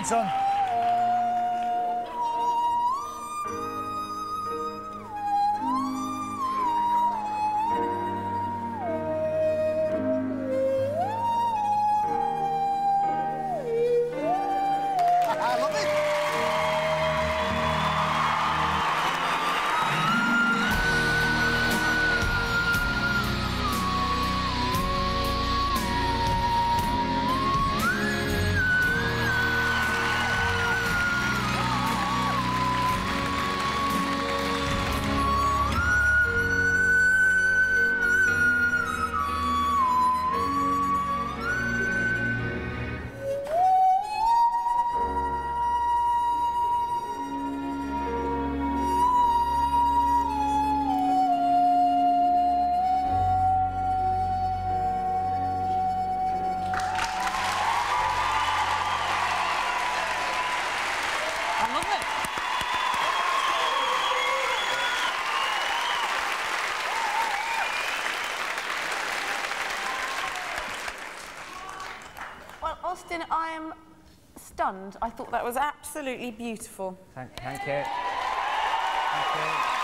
on, son. I love it. I love it. Well, Austin, I am stunned. I thought that was absolutely beautiful. Thank you. Thank you.